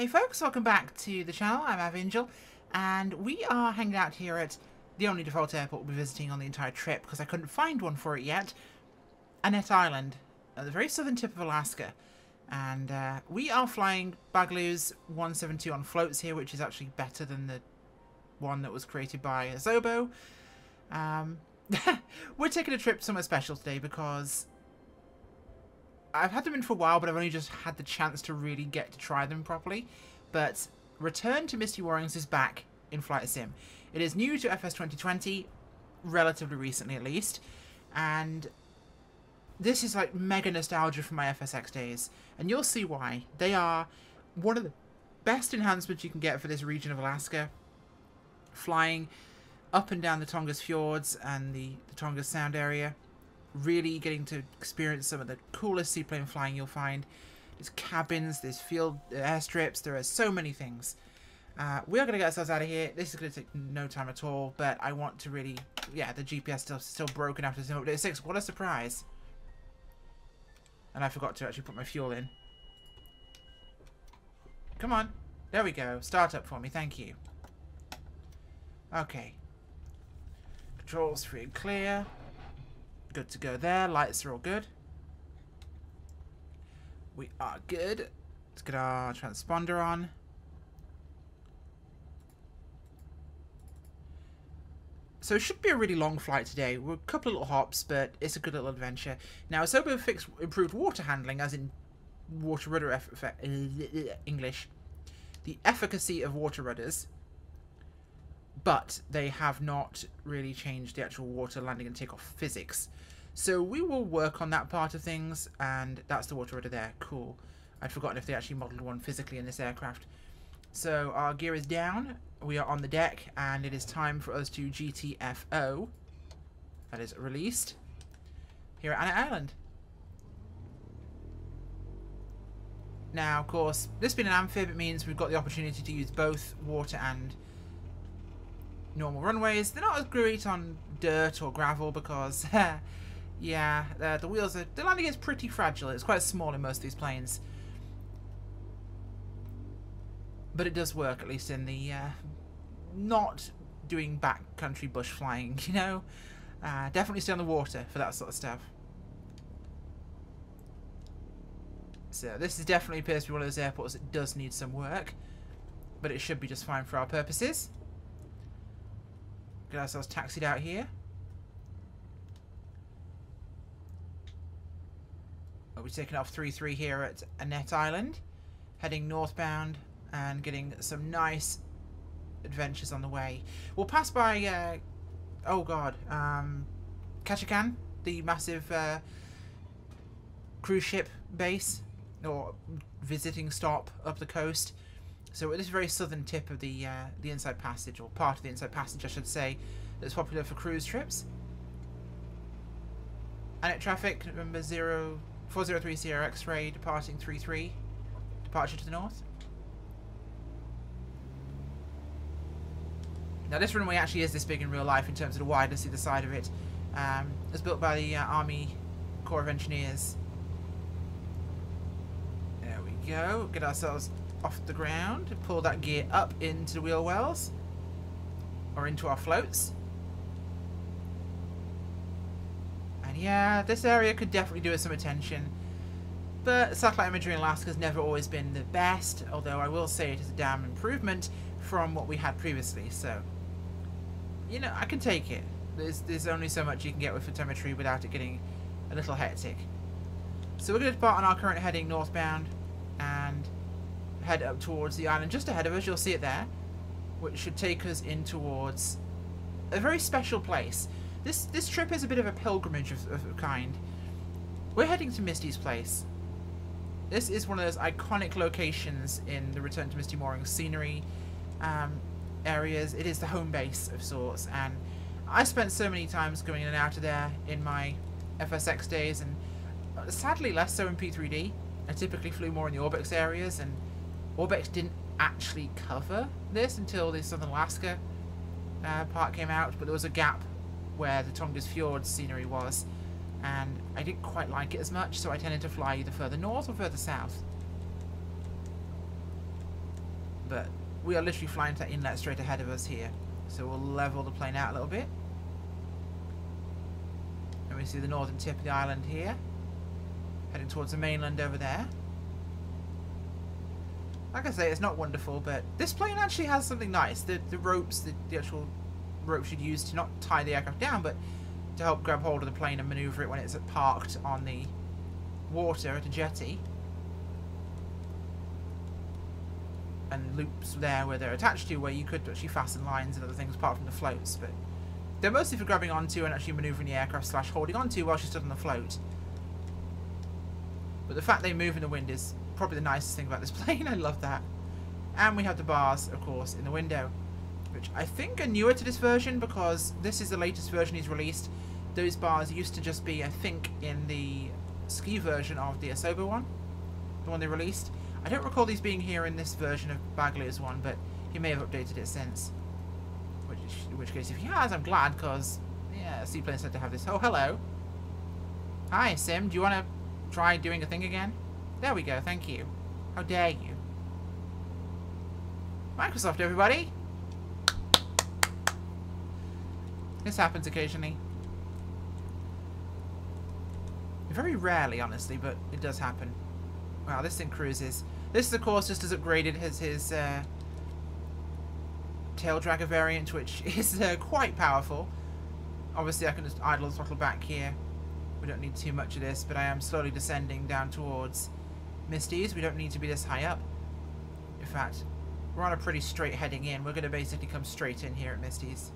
Hey folks, welcome back to the channel. I'm Avangel, and we are hanging out here at the only default airport we'll be visiting on the entire trip, because I couldn't find one for it yet. Annette Island, at the very southern tip of Alaska. And we are flying Baglu's 172 on floats here, which is actually better than the one that was created by Asobo. We're taking a trip somewhere special today because I've had them in for a while, but I've only just had the chance to really get to try them properly. But Return to Misty Moorings is back in Flight Sim. It is new to FS 2020, relatively recently at least, and this is like mega nostalgia for my FSX days, and you'll see why. They are one of the best enhancements you can get for this region of Alaska, flying up and down the Tongass fjords and the Tongass Sound area. Really getting to experience some of the coolest seaplane flying you'll find. There's cabins, there's field airstrips, there are so many things. We are going to get ourselves out of here. This is going to take no time at all, but I want to really... Yeah, the GPS stuff's still broken after Sim Update 6. What a surprise. And I forgot to actually put my fuel in. Come on. There we go. Start up for me. Thank you. Okay. Controls free and clear. Good to go there. Lights are all good. We are good. Let's get our transponder on. So it should be a really long flight today. We're a couple of little hops, but it's a good little adventure. Now, Asobo fixed improved water handling, as in water rudder English. The efficacy of water rudders. But they have not really changed the actual water landing and takeoff physics. So we will work on that part of things, and that's the water rudder there. Cool. I'd forgotten if they actually modelled one physically in this aircraft. So our gear is down, we are on the deck, and it is time for us to GTFO. That is released here at Annette Island. Now, of course, this being an amphib, it means we've got the opportunity to use both water and normal runways. They're not as great on dirt or gravel because, yeah, the wheels are... The landing is pretty fragile. It's quite small in most of these planes. But it does work, at least in the not doing backcountry bush flying, you know? Definitely stay on the water for that sort of stuff. So this is definitely appears to be one of those airports that does need some work. But it should be just fine for our purposes. Get ourselves taxied out here. We'll be taking off 3-3 here at Annette Island, heading northbound and getting some nice adventures on the way. We'll pass by, Ketchikan, the massive cruise ship base or visiting stop up the coast. So at this very southern tip of the Inside Passage, or part of the Inside Passage I should say, that's popular for cruise trips. Annette traffic, number 04030 X-ray, departing 3-3, departure to the north. Now this runway actually is this big in real life in terms of the wideness either side of it. It's built by the Army Corps of Engineers. There we go, get ourselves off the ground, pull that gear up into the wheel wells or into our floats. And yeah, this area could definitely do with some attention, but satellite imagery in Alaska has never always been the best, although I will say it is a damn improvement from what we had previously, so you know, I can take it. There's only so much you can get with photometry without it getting a little hectic. So we're going to depart on our current heading northbound and head up towards the island just ahead of us. You'll see it there, which should take us in towards a very special place. This trip is a bit of a pilgrimage of a kind. We're heading to Misty's place. This is one of those iconic locations in the Return to Misty Moorings scenery areas. It is the home base of sorts, and I spent so many times going in and out of there in my FSX days, and sadly less so in P3D. I typically flew more in the Orbex areas, and Orbex didn't actually cover this until the Southern Alaska part came out, but there was a gap where the Tongass Fjord scenery was, and I didn't quite like it as much, so I tended to fly either further north or further south. but we are literally flying to that inlet straight ahead of us here. So we'll level the plane out a little bit. And we see the northern tip of the island here, heading towards the mainland over there. Like I say, it's not wonderful, but this plane actually has something nice. The ropes, the actual ropes you'd use to not tie the aircraft down, but to help grab hold of the plane and maneuver it when it's parked on the water at a jetty. And loops there where they're attached to, where you could actually fasten lines and other things apart from the floats, but they're mostly for grabbing onto and actually maneuvering the aircraft / holding onto while she's stood on the float. But the fact they move in the wind is probably the nicest thing about this plane. I love that. And we have the bars, of course, in the window, which I think are newer to this version, because this is the latest version he's released. Those bars used to just be, I think, in the ski version of the Asobo one, the one they released. I don't recall these being here in this version of Baglu's one, but he may have updated it since. In which case, if he has, I'm glad, because, yeah, seaplanes had to have this. Oh, hello. Hi, Sim. Do you want to try doing a thing again? There we go. Thank you. How dare you. Microsoft, everybody. This happens occasionally. Very rarely, honestly, but it does happen. Wow, this thing cruises. This, of course, just as upgraded his tail dragger variant, which is quite powerful. Obviously, I can just idle the throttle back here. We don't need too much of this, but I am slowly descending down towards Misty's. We don't need to be this high up. In fact, we're on a pretty straight heading in. We're going to basically come straight in here at Misty's.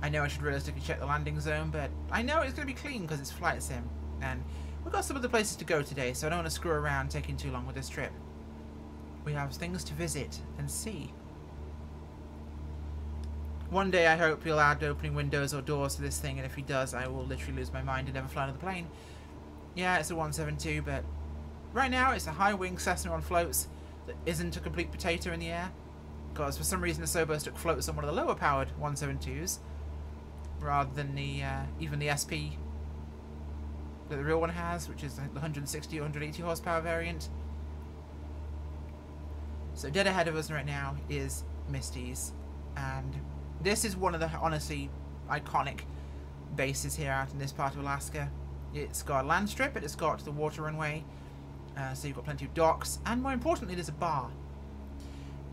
I know I should realistically check the landing zone, but I know it's going to be clean because it's flight sim. And we've got some other places to go today, so I don't want to screw around taking too long with this trip. We have things to visit and see. One day I hope he'll add opening windows or doors to this thing, and if he does, I will literally lose my mind and never fly another plane. Yeah, it's a 172, but right now it's a high-wing Cessna on floats that isn't a complete potato in the air, because for some reason Asobo took floats on one of the lower-powered 172s, rather than the even the SP that the real one has, which is the 160 or 180 horsepower variant. So dead ahead of us right now is Misty's, and this is one of the honestly iconic bases here out in this part of Alaska. It's got a land strip, but it's got the water runway, so you've got plenty of docks, and more importantly, there's a bar.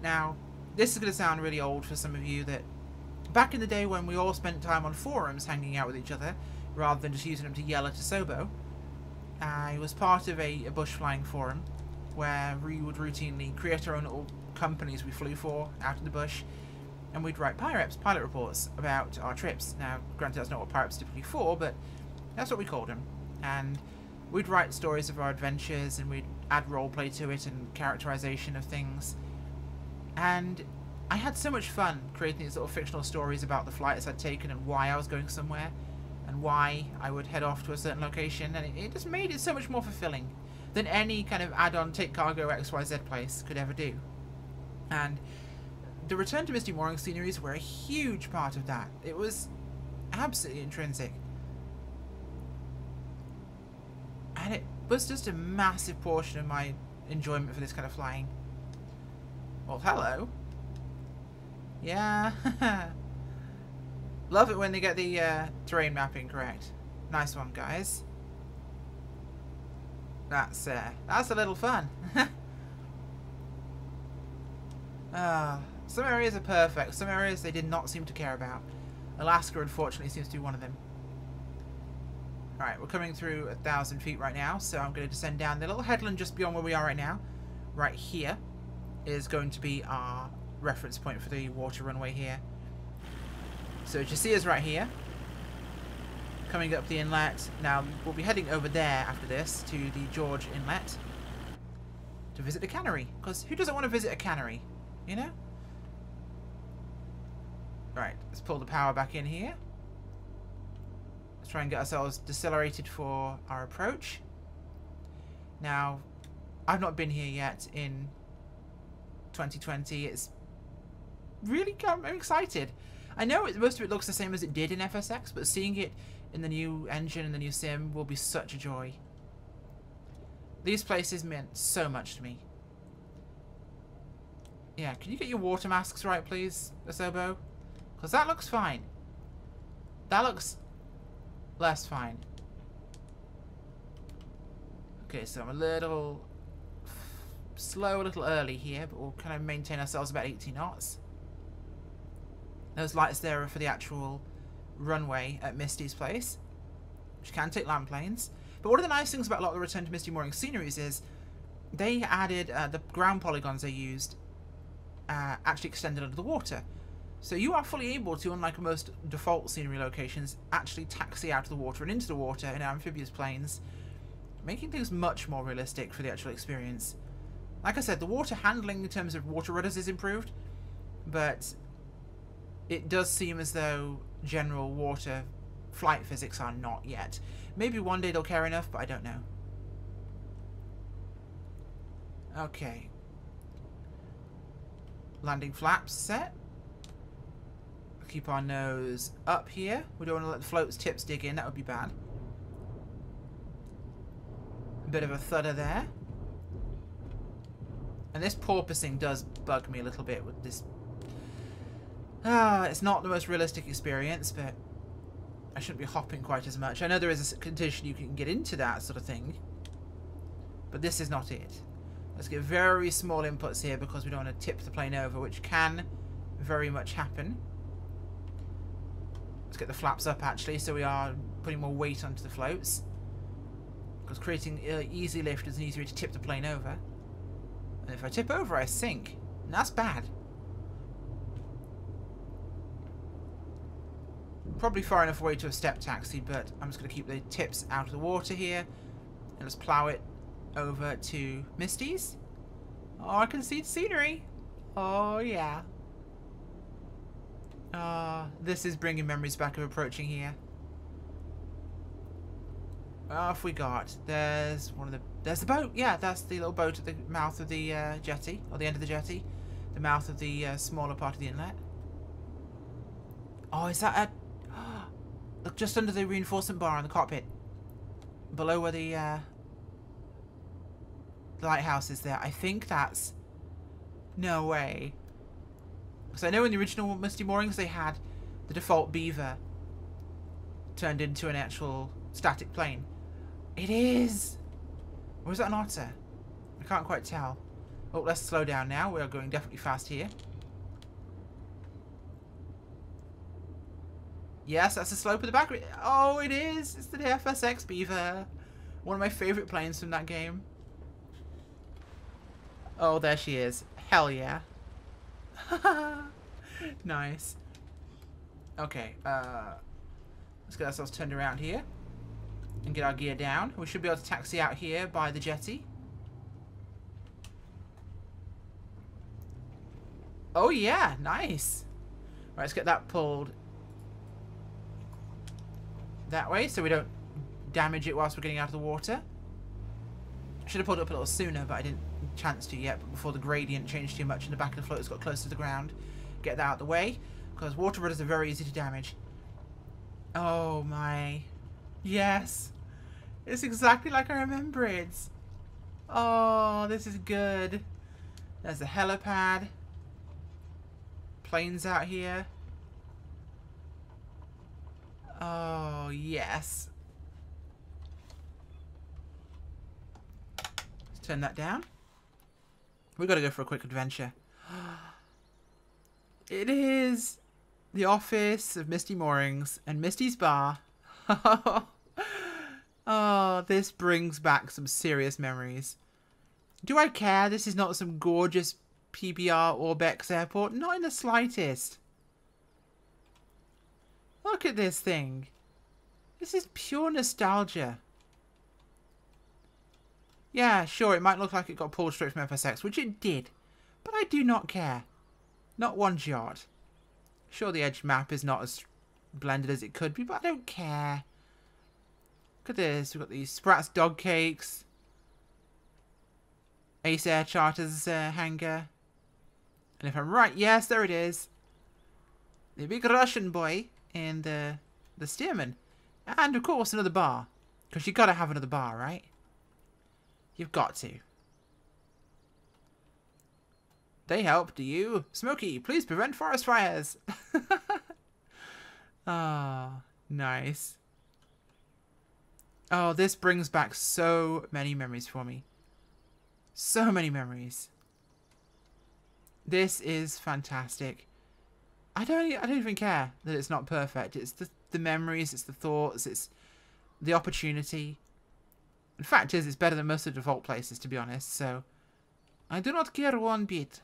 Now, this is going to sound really old for some of you that back in the day when we all spent time on forums hanging out with each other, rather than just using them to yell at Asobo, I was part of a bush flying forum where we would routinely create our own little companies we flew for out in the bush, and we'd write PIREPs, pilot reports, about our trips. Now, granted, that's not what PIREPs typically for, but that's what we called them. And we'd write stories of our adventures, and we'd add roleplay to it and characterization of things. And I had so much fun creating these little fictional stories about the flights I'd taken and why I was going somewhere, and why I would head off to a certain location, and it just made it so much more fulfilling than any kind of add-on take cargo XYZ place could ever do. And the return to Misty Mooring sceneries were a huge part of that. It was absolutely intrinsic. And it was just a massive portion of my enjoyment for this kind of flying. Well, hello. Yeah. Love it when they get the terrain mapping correct. Nice one, guys. That's a little fun. Some areas are perfect. Some areas they did not seem to care about. Alaska, unfortunately, seems to be one of them. All right, we're coming through 1,000 feet right now, so I'm going to descend down the little headland just beyond where we are right now. Right here is going to be our reference point for the water runway here. So as you see us right here, coming up the inlet. Now, we'll be heading over there after this to the George Inlet to visit the cannery, because who doesn't want to visit a cannery, you know? Right, let's pull the power back in here. Let's try and get ourselves decelerated for our approach. Now, I've not been here yet in 2020. It's really, I'm excited. I know most of it looks the same as it did in FSX, but seeing it in the new engine and the new sim will be such a joy. These places meant so much to me. Yeah, can you get your water masks right, please, Asobo? Because that looks fine. That looks less fine. Okay, so I'm a little slow, a little early here, but we'll kind of maintain ourselves about 80 knots. Those lights there are for the actual runway at Misty's place, which can take land planes. But one of the nice things about a lot of the Return to Misty Moorings sceneries is they added the ground polygons they used actually extended under the water. So you are fully able to, unlike most default scenery locations, actually taxi out of the water and into the water in amphibious planes, making things much more realistic for the actual experience. Like I said, the water handling in terms of water rudders is improved, but it does seem as though general water flight physics are not yet. Maybe one day they'll care enough, but I don't know. Okay. Landing flaps set. Keep our nose up here. We don't want to let the float's tips dig in. That would be bad. A bit of a thudder there. And this porpoising does bug me a little bit with this. It's not the most realistic experience, but I shouldn't be hopping quite as much. I know there is a condition you can get into that sort of thing, but this is not it. Let's get very small inputs here because we don't want to tip the plane over, which can very much happen. Let's get the flaps up, actually, so we are putting more weight onto the floats. Because creating easy lift is an easy way to tip the plane over. And if I tip over, I sink. And that's bad. Probably far enough away to a step taxi, but I'm just going to keep the tips out of the water here. And let's plow it over to Misty's. Oh, I can see the scenery. Oh, yeah. This is bringing memories back of approaching here. What have we got? There's one of the... There's the boat! Yeah, that's the little boat at the mouth of the jetty. Or the end of the jetty. The mouth of the smaller part of the inlet. Oh, is that a... Look, just under the reinforcement bar on the cockpit. Below where the lighthouse is there. I think that's... No way. Because I know in the original Misty Moorings they had the default beaver turned into an actual static plane. It is! Or is that an otter? I can't quite tell. Oh, let's slow down now. We are going definitely fast here. Yes, that's the slope of the back. Oh, it is! It's the FSX beaver. One of my favourite planes from that game. Oh, there she is. Hell yeah. Nice. Okay, let's get ourselves turned around here and get our gear down. We should be able to taxi out here by the jetty. Oh yeah, nice. Right, let's get that pulled that way so we don't damage it whilst we're getting out of the water. I should have pulled it up a little sooner, but I didn't chance to yet, but before the gradient changed too much and the back of the float has got close to the ground. Get that out of the way, because water rudders are very easy to damage. Oh my. Yes. It's exactly like I remember it. Oh, this is good. There's the helipad. Planes out here. Oh, yes. Let's turn that down. We've got to go for a quick adventure. It is the office of Misty Moorings and Misty's bar. Oh, this brings back some serious memories. Do I care? This is not some gorgeous PBR Orbex airport. Not in the slightest. Look at this thing. This is pure nostalgia. Yeah, sure, it might look like it got pulled straight from FSX, which it did. But I do not care. Not one jot. Sure, the edge map is not as blended as it could be, but I don't care. Look at this. We've got these Spratz dog cakes. Ace Air Charter's hangar. And if I'm right, yes, there it is. The big Russian boy and the steerman. And, of course, another bar. Because you got to have another bar, right? You've got to. They help, do you? Smokey, please prevent forest fires! Ah, nice. Oh, this brings back so many memories for me. So many memories. This is fantastic. I don't even care that it's not perfect. It's the memories, it's the thoughts, it's the opportunity. The fact is, it's better than most of the default places, to be honest, so I do not care one bit.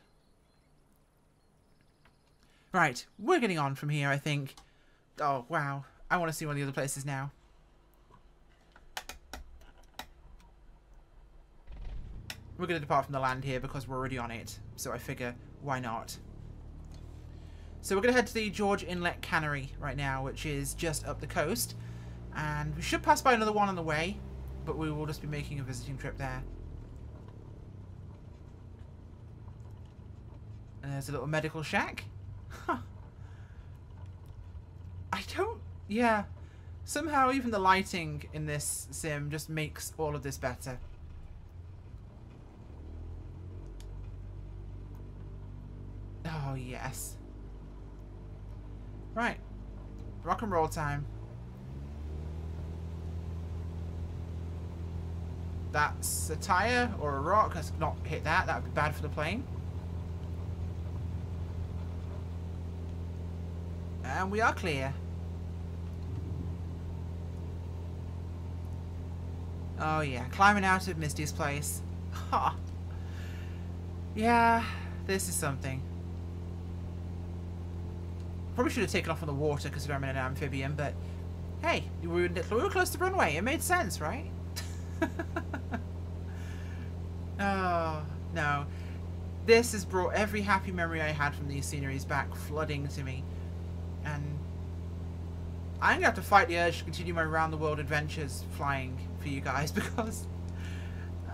Right, we're getting on from here, I think. Oh, wow. I want to see one of the other places now. We're going to depart from the land here because we're already on it. So I figure, why not? So we're going to head to the George Inlet Cannery right now, which is just up the coast. And we should pass by another one on the way, but we will just be making a visiting trip there. And there's a little medical shack. Huh. Yeah, somehow even the lighting in this sim just makes all of this better. Oh, yes. Right. Rock and roll time. That's a tire or a rock. Let's not hit that. That would be bad for the plane. And we are clear. Oh yeah, climbing out of Misty's place. Ha! Yeah, this is something. Probably should have taken off on the water because I'm in an amphibian, but hey, we were close to the runway. It made sense, right? Oh, no. This has brought every happy memory I had from these sceneries back flooding to me. And I'm going to have to fight the urge to continue my round-the-world adventures flying for you guys because...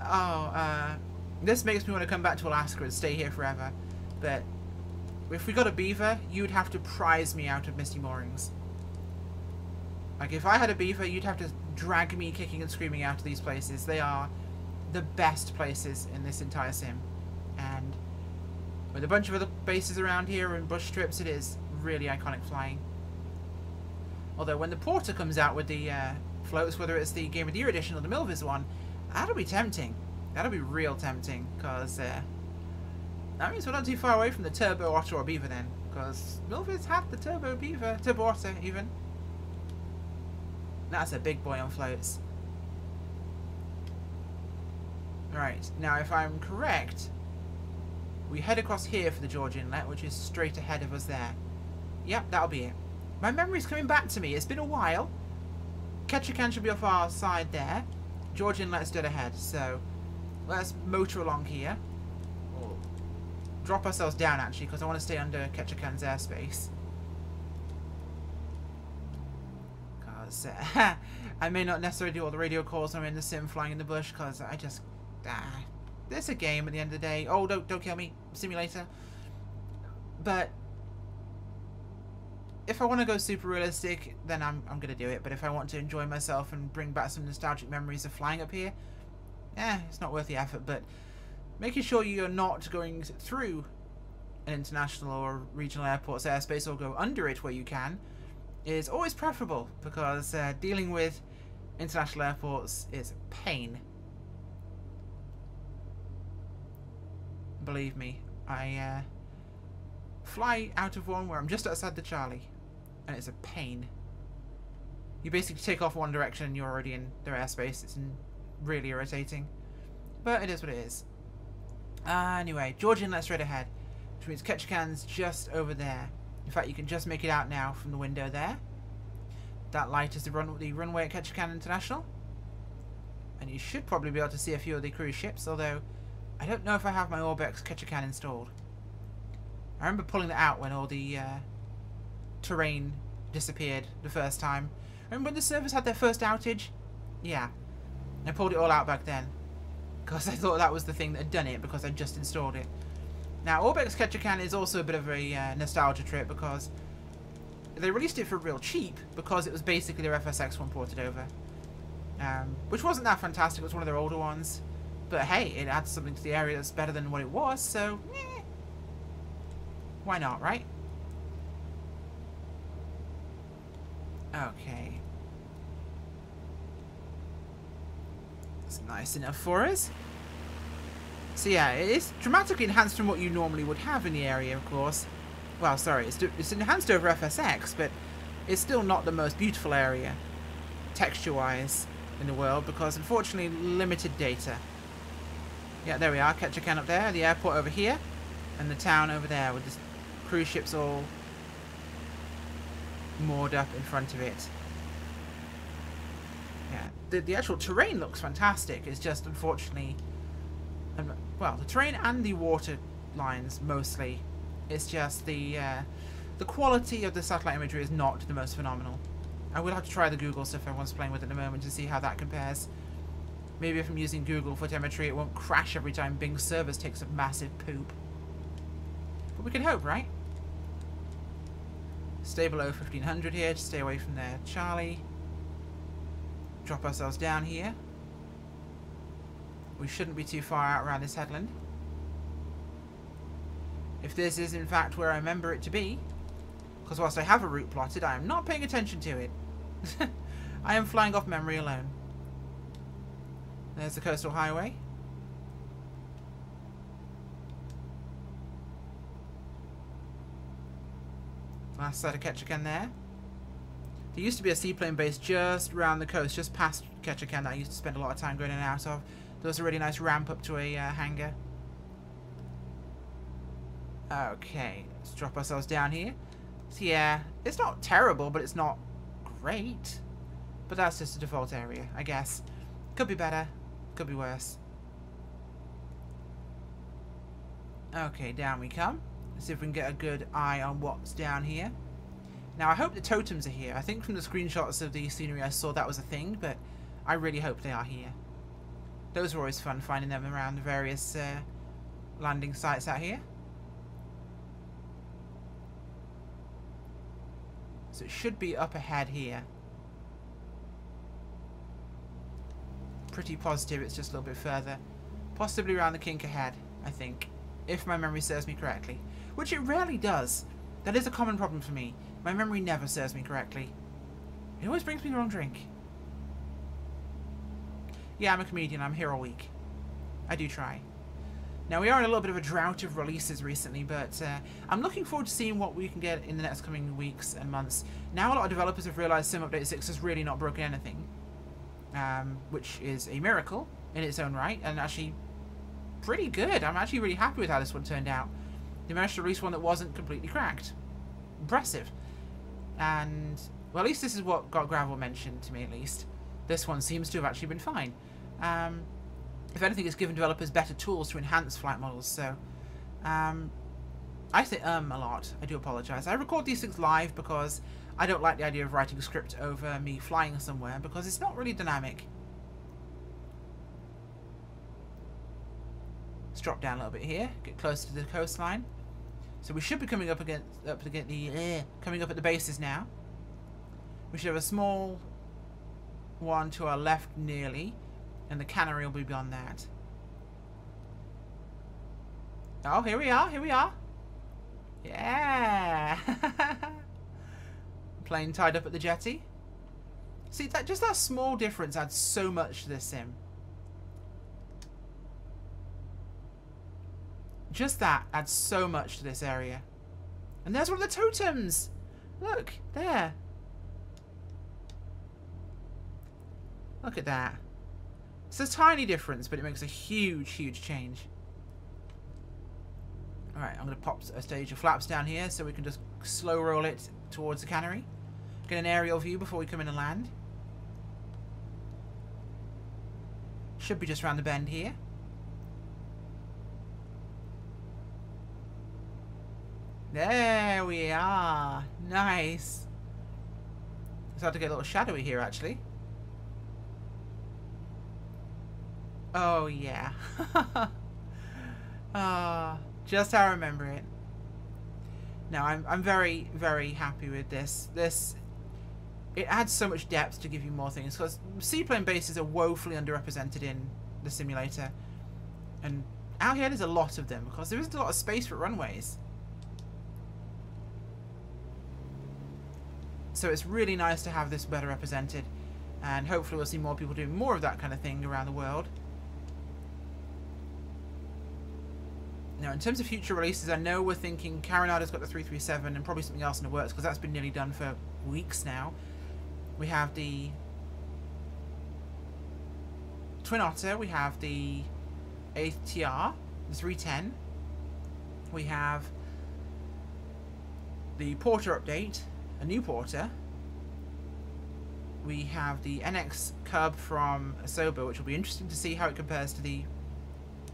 Oh, this makes me want to come back to Alaska and stay here forever. But if we got a beaver, you'd have to prize me out of Misty Moorings. Like, if I had a beaver, you'd have to drag me kicking and screaming out of these places. They are the best places in this entire sim. And with a bunch of other bases around here and bush trips, it is really iconic flying. Although when the Porter comes out with the floats, whether it's the Game of the Year edition or the Milviz one, that'll be tempting. That'll be real tempting, because that means we're not too far away from the Turbo Otter or Beaver then, because Milviz had the Turbo Otter even. That's a big boy on floats. Right, now if I'm correct, we head across here for the George Inlet, which is straight ahead of us there. Yep, that'll be it. My memory's coming back to me. It's been a while. Ketchikan should be off our side there. George Inlet's dead ahead, so let's motor along here. Or drop ourselves down, actually, because I want to stay under Ketchikan's airspace. Because I may not necessarily do all the radio calls when I'm in the sim flying in the bush, because I just... There's a game at the end of the day. Oh, don't kill me. Simulator. But... if I want to go super realistic, then I'm going to do it. But if I want to enjoy myself and bring back some nostalgic memories of flying up here, it's not worth the effort. But making sure you're not going through an international or regional airport's airspace or go under it where you can is always preferable, because dealing with international airports is a pain. Believe me, I fly out of one where I'm just outside the Charlie. And it's a pain. You basically take off one direction and you're already in their airspace. It's really irritating. But it is what it is. Anyway, George Inlet straight ahead. Which means Ketchikan's just over there. In fact, you can just make it out now from the window there. That light is the runway at Ketchikan International. And you should probably be able to see a few of the cruise ships. Although, I don't know if I have my Orbex Ketchikan installed. I remember pulling that out when all the terrain disappeared the first time. Remember when the servers had their first outage? Yeah. I pulled it all out back then. Because I thought that was the thing that had done it, because I just installed it. Now, Orbex Ketchikan is also a bit of a nostalgia trip, because they released it for real cheap, because it was basically their FSX one ported over. Which wasn't that fantastic, it was one of their older ones. But hey, it adds something to the area that's better than what it was, so... Why not, right? Okay. That's nice enough for us. So yeah, it is dramatically enhanced from what you normally would have in the area, of course. Well, sorry, it's enhanced over FSX, but it's still not the most beautiful area, texture-wise, in the world, because, unfortunately, limited data. Yeah, there we are, Ketchikan up there, the airport over here, and the town over there, with the cruise ships all moored up in front of it. Yeah, the actual terrain looks fantastic, it's just, unfortunately... well, the terrain and the water lines, mostly. It's just the quality of the satellite imagery is not the most phenomenal. I will have to try the Google stuff everyone's playing with at the moment to see how that compares. Maybe if I'm using Google for telemetry, it won't crash every time Bing's service takes a massive poop. But we can hope, right? Stay below 1500 here to stay away from there. Charlie. Drop ourselves down here. We shouldn't be too far out around this headland. If this is in fact where I remember it to be, because whilst I have a route plotted, I am not paying attention to it. I am flying off memory alone. There's the coastal highway. Last side of Ketchikan there. There used to be a seaplane base just round the coast, just past Ketchikan, that I used to spend a lot of time going in and out of. There was a really nice ramp up to a hangar. Okay, let's drop ourselves down here. So yeah, it's not terrible, but it's not great. But that's just a default area, I guess. Could be better, could be worse. Okay, down we come. Let's see if we can get a good eye on what's down here. Now, I hope the totems are here. I think from the screenshots of the scenery I saw that was a thing, but I really hope they are here. Those were always fun, finding them around the various landing sites out here. So it should be up ahead here. Pretty positive it's just a little bit further. Possibly around the kink ahead, I think. If my memory serves me correctly. Which it rarely does. That is a common problem for me. My memory never serves me correctly. It always brings me the wrong drink. Yeah, I'm a comedian. I'm here all week. I do try. Now, we are in a little bit of a drought of releases recently, but I'm looking forward to seeing what we can get in the next coming weeks and months. Now, a lot of developers have realised Sim Update 6 has really not broken anything, which is a miracle in its own right, and actually pretty good. I'm actually really happy with how this one turned out. They managed to release one that wasn't completely cracked. Impressive. And, well, at least this is what got Gravel mentioned to me, at least. This one seems to have actually been fine. If anything, it's given developers better tools to enhance flight models, so... I say a lot. I do apologise. I record these things live because I don't like the idea of writing a script over me flying somewhere, because it's not really dynamic. Let's drop down a little bit here, get close to the coastline. So we should be coming up against, coming up at the bases now. We should have a small one to our left nearly, and the cannery will be beyond that. Oh, here we are, here we are. Yeah! Plane tied up at the jetty. See, that just that small difference adds so much to this sim. Just that adds so much to this area. And there's one of the totems! Look, there. Look at that. It's a tiny difference, but it makes a huge, huge change. Alright, I'm going to pop a stage of flaps down here so we can just slow roll it towards the cannery. Get an aerial view before we come in and land. Should be just around the bend here. There we are. Nice. It's hard to get a little shadowy here, actually. Oh, yeah. Just how I remember it. No, I'm very, very happy with this. It adds so much depth to give you more things, because seaplane bases are woefully underrepresented in the simulator. And out here, there's a lot of them, because there isn't a lot of space for runways. So it's really nice to have this better represented, and hopefully we'll see more people doing more of that kind of thing around the world. Now, in terms of future releases, I know we're thinking Caronada's got the 337 and probably something else in the works, because that's been nearly done for weeks now. We have the Twin Otter, we have the ATR, the 310, we have the Porter update, a new Porter, we have the NX Cub from Asobo, which will be interesting to see how it compares to the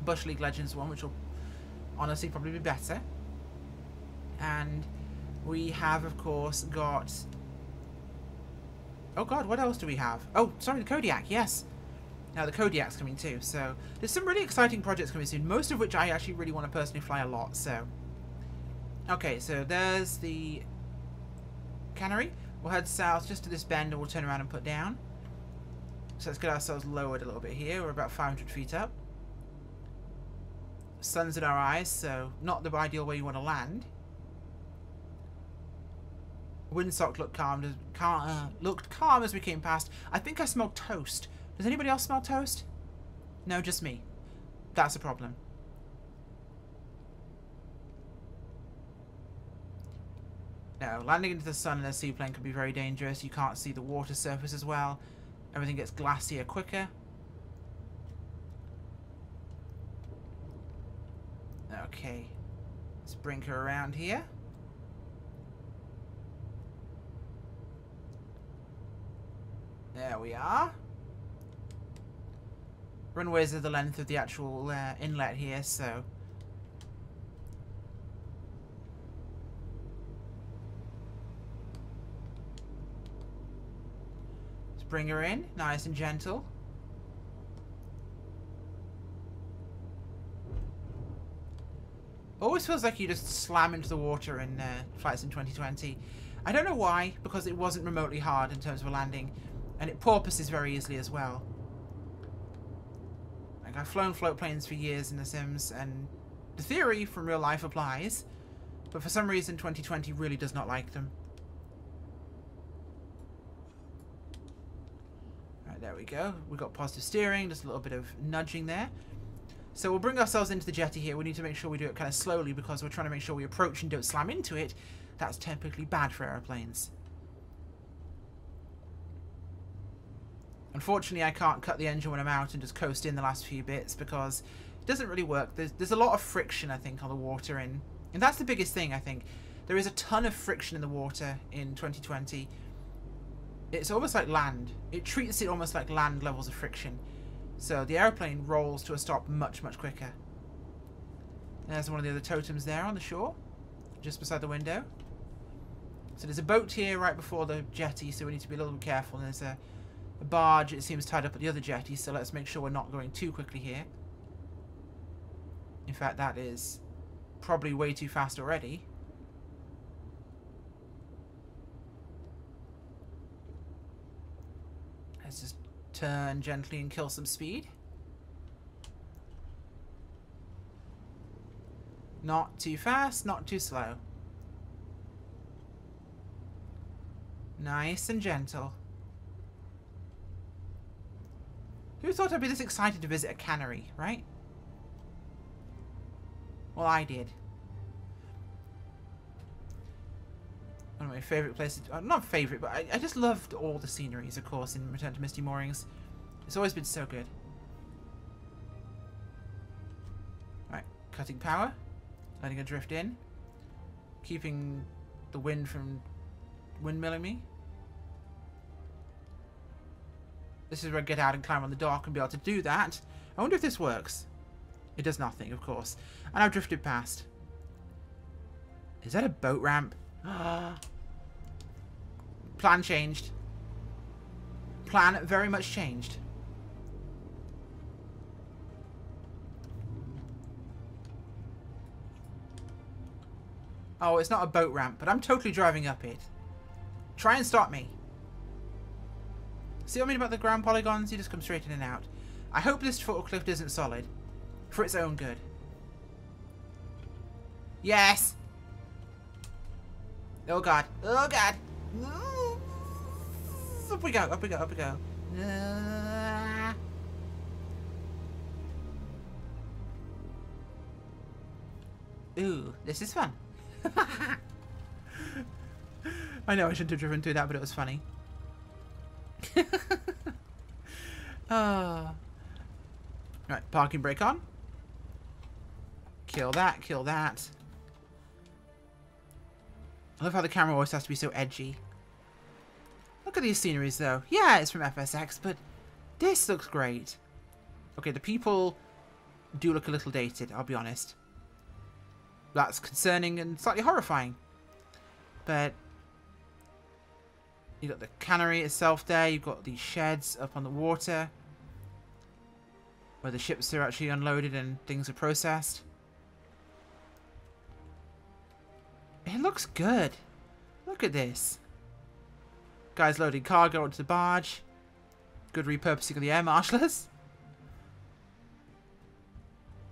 Bush League Legends one, which will honestly probably be better. And we have, of course, got... oh god, what else do we have? Oh, sorry, the Kodiak, yes. Now the Kodiak's coming too, so there's some really exciting projects coming soon, most of which I actually really want to personally fly a lot, so... okay, so there's the cannery. We'll head south just to this bend and we'll turn around and put down. So let's get ourselves lowered a little bit here. We're about 500 feet up. Sun's in our eyes, so not the ideal way you want to land. Windsock looked calm as we came past. I think I smelled toast. Does anybody else smell toast? No, just me. That's a problem. No, landing into the sun in a seaplane could be very dangerous. You can't see the water surface as well. Everything gets glacier quicker. Okay, let's bring her around here. There we are. Runways are the length of the actual inlet here, so... bring her in, nice and gentle. Always feels like you just slam into the water in flights in 2020. I don't know why, because it wasn't remotely hard in terms of a landing, and it porpoises very easily as well. Like, I've flown float planes for years in The Sims, and the theory from real life applies, but for some reason 2020 really does not like them. There we go. We've got positive steering, just a little bit of nudging there. So we'll bring ourselves into the jetty here. We need to make sure we do it kind of slowly because we're trying to make sure we approach and don't slam into it. That's typically bad for aeroplanes. Unfortunately, I can't cut the engine when I'm out and just coast in the last few bits because it doesn't really work. There's a lot of friction, I think, on the water. And that's the biggest thing, I think. There is a ton of friction in the water in 2020. It's almost like land. It treats it almost like land levels of friction. So the airplane rolls to a stop much, much quicker. There's one of the other totems there on the shore, just beside the window. So there's a boat here right before the jetty, so we need to be a little bit careful. And there's a barge, it seems, tied up at the other jetty, so let's make sure we're not going too quickly here. In fact, that is probably way too fast already. Let's just turn gently and kill some speed. Not too fast, not too slow. Nice and gentle. Who thought I'd be this excited to visit a cannery, right? Well, I did. One of my favourite places, not favourite, but I just loved all the sceneries, of course, in Return to Misty Moorings. It's always been so good. Right, cutting power, letting her drift in, keeping the wind from windmilling me. This is where I get out and climb on the dock and be able to do that. I wonder if this works. It does nothing, of course. And I've drifted past. Is that a boat ramp? Plan changed. Plan very much changed. Oh, it's not a boat ramp, but I'm totally driving up it. Try and stop me. See what I mean about the ground polygons? You just come straight in and out. I hope this forklift isn't solid. For its own good. Yes! Oh god. Oh god. No. Up we go, up we go, up we go. Ooh, this is fun. I know I shouldn't have driven through that, but it was funny. Right, parking brake on. Kill that, kill that. I love how the camera always has to be so edgy. Look at these sceneries, though. Yeah, it's from FSX, but this looks great. Okay, the people do look a little dated, I'll be honest. That's concerning and slightly horrifying. But you got the cannery itself there. You've got these sheds up on the water where the ships are actually unloaded and things are processed. It looks good. Look at this. Guys loading cargo onto the barge. Good repurposing of the air marshalers.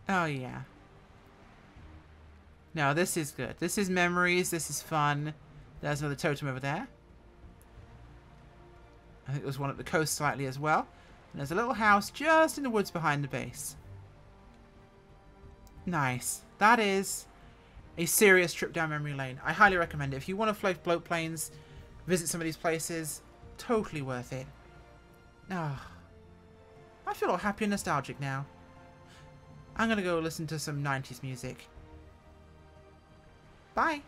Oh, yeah. No, this is good. This is memories. This is fun. There's another totem over there. I think there's one at the coast slightly as well. And there's a little house just in the woods behind the base. Nice. That is a serious trip down memory lane. I highly recommend it. If you want to float planes, visit some of these places, totally worth it. Ah, I feel all happy and nostalgic now. I'm gonna go listen to some 90s music. Bye.